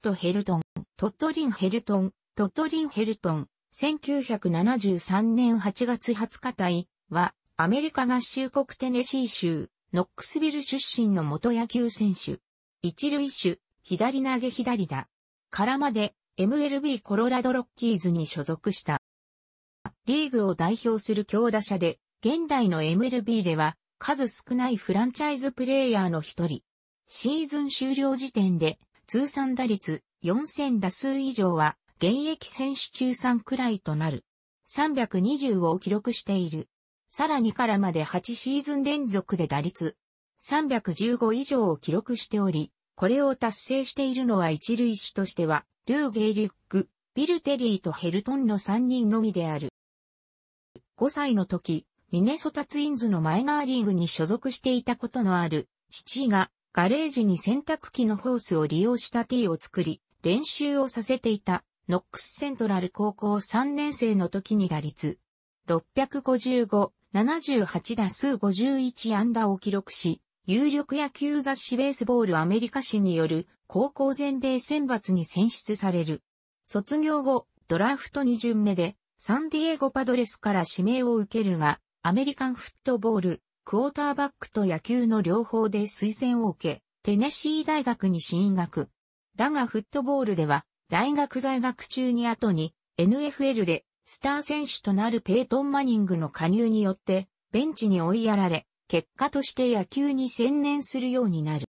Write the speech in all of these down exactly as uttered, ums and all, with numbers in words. トヘルトン、トットリンヘルトン、トットリンヘルトン、せんきゅうひゃくななじゅうさんねんはちがつはつか隊は、アメリカ合衆国テネシー州、ノックスビル出身の元野球選手。一塁手、左投げ左打。からまで、エムエルビー コロラドロッキーズに所属した。リーグを代表する強打者で、現代の エムエルビー では、数少ないフランチャイズプレイヤーの一人。シーズン終了時点で、通算打率よんせんだすう以上は、現役選手中さんくらいとなる。さんびゃくにじゅうを記録している。さらにからまではちシーズン連続で打率さんびゃくじゅうご以上を記録しており、これを達成しているのは一塁手としては、ルー・ゲイリュック、ビル・テリーとヘルトンのさんにんのみである。ごさいの時、ミネソタツインズのマイナーリーグに所属していたことのある父が、ガレージに洗濯機のホースを利用した T を作り、練習をさせていた、ノックスセントラル高校さんねんせいの時に打率ろっぴゃくごじゅうご、ななじゅうはちだすうごじゅういちあんだを記録し、有力野球雑誌ベースボールアメリカ誌による高校全米選抜に選出される。卒業後、ドラフトにじゅんめでサンディエゴパドレスから指名を受けるが、アメリカンフットボール、クォーターバックと野球の両方で推薦を受け、テネシー大学に進学。だがフットボールでは、大学在学中に後に エヌエフエル でスター選手となるペイトン・マニングの加入によってベンチに追いやられ、結果として野球に専念するようになる。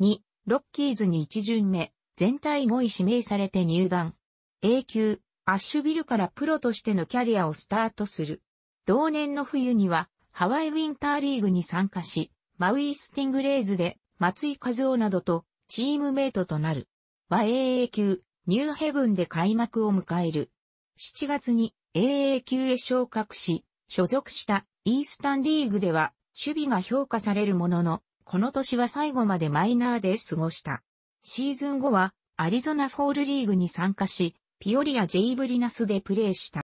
に、ロッキーズにいちじゅんめ、全体ごい指名されて入団。A級、アッシュビルからプロとしてのキャリアをスタートする。同年の冬にはハワイウィンターリーグに参加し、マウイスティングレイズで松井稼頭央などとチームメイトとなる。ワイエーエー 級、ニューヘブンで開幕を迎える。しちがつに エーエー 級へ昇格し、所属したイースタンリーグでは守備が評価されるものの、この年は最後までマイナーで過ごした。シーズン後はアリゾナフォールリーグに参加し、ピオリア・ジェイブリナスでプレーした。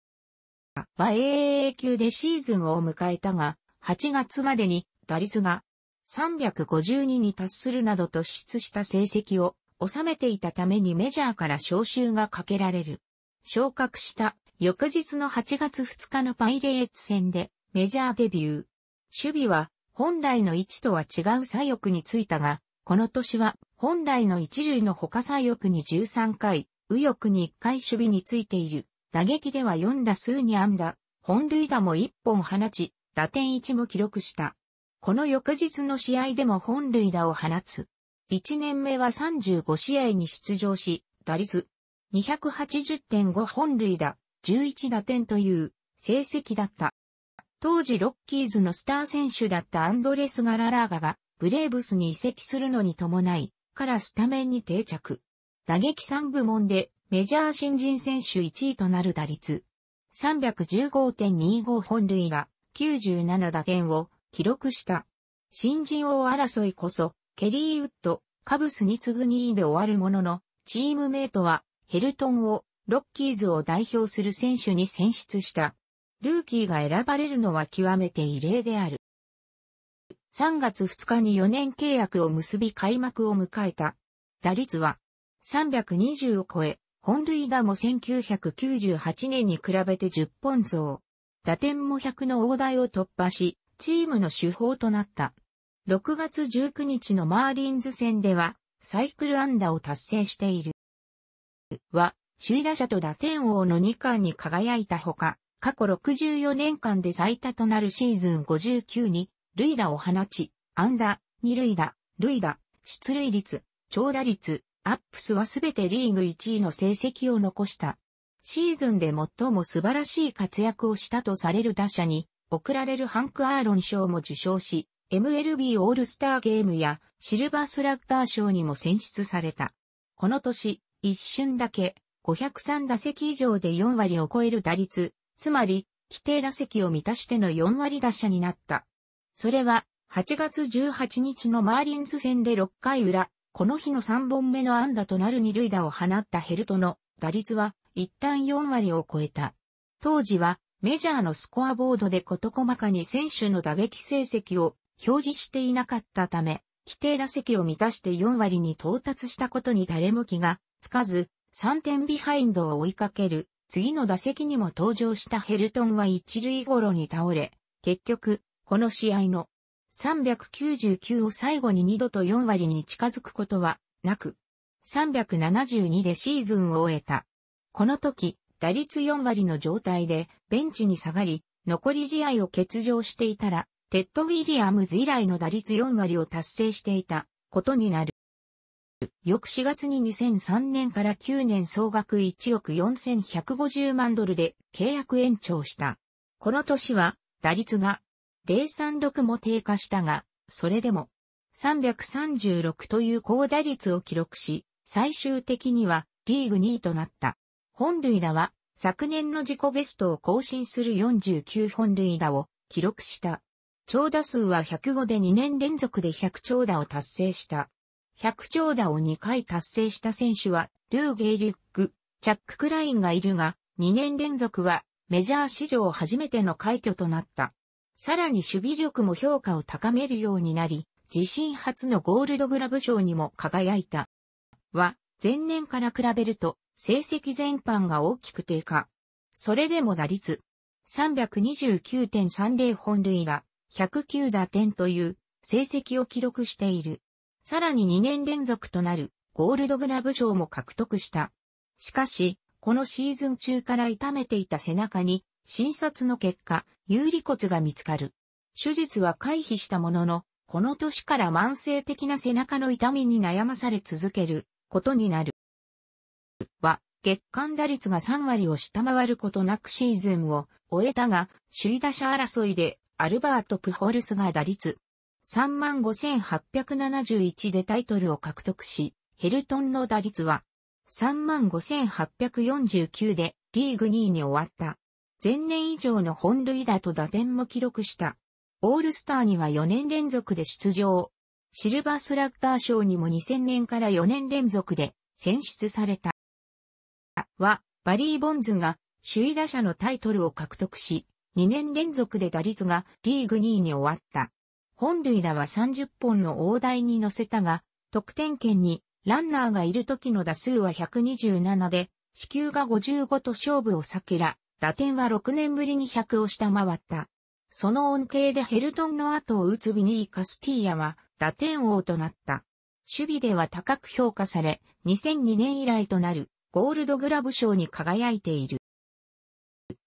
ワイエーエー 級でシーズンを迎えたが、はちがつまでに打率がさんびゃくごじゅうにに達するなど突出した成績を収めていたためにメジャーから招集がかけられる。昇格した翌日のはちがつふつかのパイレーツ戦でメジャーデビュー。守備は本来の位置とは違う左翼についたが、この年は本来の一塁のほか左翼にじゅうさんかい、右翼にいっかい守備についている。打撃ではよんだすうにあんだ、本塁打もいっぽん放ち、打点いちも記録した。この翌日の試合でも本塁打を放つ。いちねんめはさんじゅうごしあいに出場し、打率 にひゃくはちじゅってんご 本塁打、じゅういちだてんという成績だった。当時ロッキーズのスター選手だったアンドレス・ガララーガがブレーブスに移籍するのに伴い、からスタメンに定着。打撃さんぶもんでメジャー新人選手いちいとなる打率 さんびゃくじゅうごてんにご 本塁打、きゅうじゅうななだてんを記録した。新人王争いこそ、ケリー・ウッド、カブスに次ぐにいで終わるものの、チームメイトはヘルトンをロッキーズを代表する選手に選出した。ルーキーが選ばれるのは極めて異例である。さんがつふつかによねんけいやくを結び開幕を迎えた。打率はさんびゃくにじゅうを超え、本塁打もせんきゅうひゃくきゅうじゅうはちねんに比べてじゅっぽんぞう。打点もひゃくの大台を突破し、チームの主砲となった。ろくがつじゅうくにちのマーリンズ戦では、サイクル安打を達成している。は、首位打者と打点王のにかんに輝いたほか、過去ろくじゅうよねんかんで最多となるシーズンごじゅうきゅうに、塁打を放ち、安打、二塁打、塁打、出塁率、長打率、アップスはすべてリーグいちいの成績を残した。シーズンで最も素晴らしい活躍をしたとされる打者に、贈られるハンク・アーロン賞も受賞し、エムエルビー オールスターゲームやシルバースラッガー賞にも選出された。この年、一瞬だけごひゃくさんだせき以上でよんわりを超える打率、つまり規定打席を満たしてのよんわり打者になった。それははちがつじゅうはちにちのマーリンズ戦でろっかいうら、この日のさんぼんめの安打となる二塁打を放ったヘルトの打率は一旦よんわりを超えた。当時はメジャーのスコアボードで事細かに選手の打撃成績を表示していなかったため、規定打席を満たしてよんわりに到達したことに誰も気がつかず、さんてんビハインドを追いかける、次の打席にも登場したヘルトンは一塁ゴロに倒れ、結局、この試合のさんきゅうきゅうを最後ににどとよん割に近づくことはなく、さんななにでシーズンを終えた。この時、打率よん割の状態でベンチに下がり、残り試合を欠場していたら、テッド・ウィリアムズ以来の打率よん割を達成していたことになる。翌しがつににせんさんねんからきゅうねん総額いちおくよんせんひゃくごじゅうまんドルで契約延長した。この年は打率がゼロさんろくも低下したが、それでもさんさんろくという高打率を記録し、最終的にはリーグにいとなった。本塁打は昨年の自己ベストを更新するよんじゅうきゅうほん塁打を記録した。長打数はひゃくごでにねん連続でひゃく長打を達成した。ひゃく長打をにかい達成した選手は、ルー・ゲイリュック、チャック・クラインがいるが、にねん連続はメジャー史上初めての快挙となった。さらに守備力も評価を高めるようになり、自身初のゴールドグラブ賞にも輝いた。は、前年から比べると、成績全般が大きく低下。それでも打率、さんにきゅうてんさんぜろ 本塁打、ひゃくきゅう打点という成績を記録している。さらににねん連続となるゴールドグラブ賞も獲得した。しかし、このシーズン中から痛めていた背中に診察の結果、有利骨が見つかる。手術は回避したものの、この年から慢性的な背中の痛みに悩まされ続けることになる。は、月間打率がさん割を下回ることなくシーズンを終えたが、首位打者争いでアルバート・プホルスが打率さんまんごせんはっぴゃくななじゅういちでタイトルを獲得し、ヘルトンの打率はさんまんごせんはっぴゃくよんじゅうきゅうでリーグにいに終わった。前年以上の本塁打と打点も記録した。オールスターにはよねん連続で出場。シルバースラッガー賞にもにせんねんからよねん連続で選出された。は、バリー・ボンズが首位打者のタイトルを獲得し、にねん連続で打率がリーグにいに終わった。本塁打はさんじゅっぽんの大台に乗せたが、得点圏にランナーがいる時の打数はひゃくにじゅうななで、四球がごじゅうごと勝負を避けら、打点はろくねんぶりにひゃくを下回った。その恩恵でヘルトンの後を打つビニー・カスティーヤは打点王となった。守備では高く評価され、にせんにねん以来となるゴールドグラブ賞に輝いている。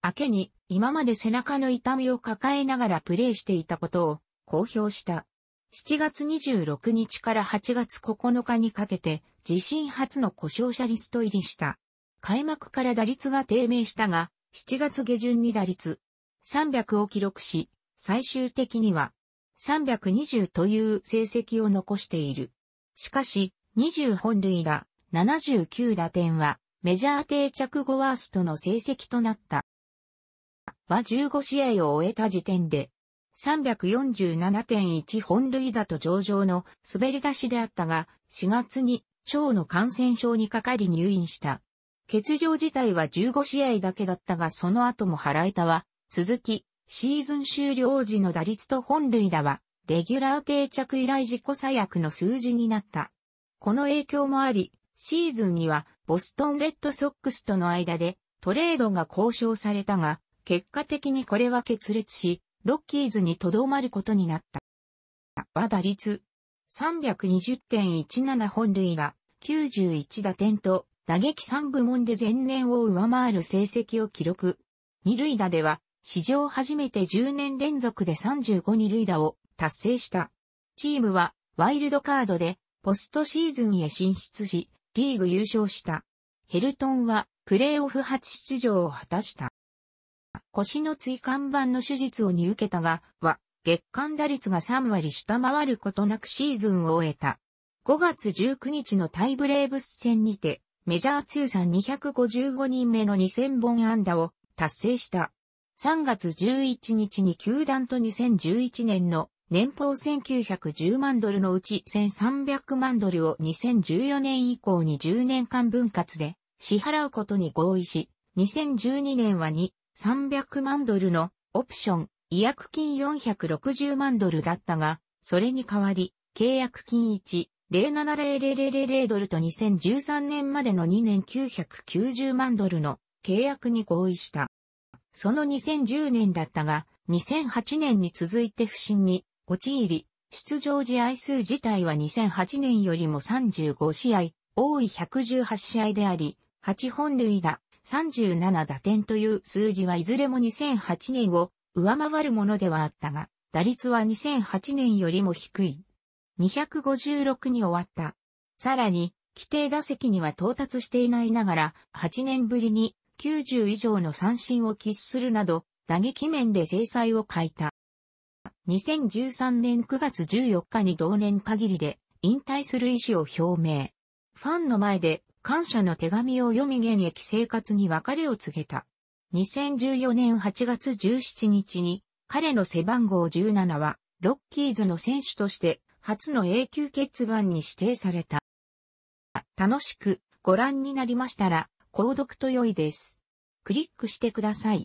明けに今まで背中の痛みを抱えながらプレーしていたことを、公表した。しちがつにじゅうろくにちからはちがつここのかにかけて自身初の故障者リスト入りした。開幕から打率が低迷したが、しちがつげじゅんに打率さんぜろぜろを記録し、最終的にはさんにじゅうという成績を残している。しかし、にじゅう本塁打、ななじゅうきゅう打点はメジャー定着後ワーストの成績となった。はじゅうご試合を終えた時点で、さんびゃくよんじゅうななてんいち 本塁打と上々の滑り出しであったが、しがつに腸の感染症にかかり入院した。欠場自体はじゅうご試合だけだったが、その後も腹痛は続き、シーズン終了時の打率と本塁打は、レギュラー定着以来自己最悪の数字になった。この影響もあり、シーズンにはボストンレッドソックスとの間でトレードが交渉されたが、結果的にこれは決裂し、ロッキーズに留まることになった。は打率 さんにじゅうてんいちなな 本塁打、きゅうじゅういち打点と打撃さん部門で前年を上回る成績を記録。二塁打では史上初めてじゅうねん連続でさんじゅうご二塁打を達成した。チームはワイルドカードでポストシーズンへ進出し、リーグ優勝した。ヘルトンはプレーオフ初出場を果たした。腰の椎間板の手術を受けたが、は、月間打率がさん割下回ることなくシーズンを終えた。ごがつじゅうくにちの対ブレーブス戦にて、メジャー通算にひゃくごじゅうごにんめのにせんぼん安打を達成した。さんがつじゅういちにちに球団とにせんじゅういちねんの年俸せんきゅうひゃくじゅうまんドルのうちせんさんびゃくまんドルをにせんじゅうよねん以降にじゅうねんかん分割で支払うことに合意し、にせんじゅうにねんはに、さんびゃくまんドルのオプション、違約金よんひゃくろくじゅうまんドルだったが、それに代わり、契約金いち、ゼロななまるまるまるドルとにせんじゅうさんねんまでのにねんきゅうひゃくきゅうじゅうまんドルの契約に合意した。そのにせんじゅうねんだったが、にせんはちねんに続いて不振に陥り、出場試合数自体はにせんはちねんよりもさんじゅうご試合、多いひゃくじゅうはち試合であり、はち本塁打、さんじゅうなな打点という数字はいずれもにせんはちねんを上回るものではあったが、打率はにせんはちねんよりも低い。にひゃくごじゅうろくに終わった。さらに、規定打席には到達していないながら、はちねんぶりにきゅうじゅう以上の三振を喫するなど、打撃面で精彩を欠いた。にせんじゅうさんねんくがつじゅうよっかに同年限りで引退する意思を表明。ファンの前で感謝の手紙を読み現役生活に別れを告げた。にせんじゅうよねんはちがつじゅうしちにちに彼の背番号じゅうななはロッキーズの選手として初の永久欠番に指定された。楽しくご覧になりましたら購読と良いです。クリックしてください。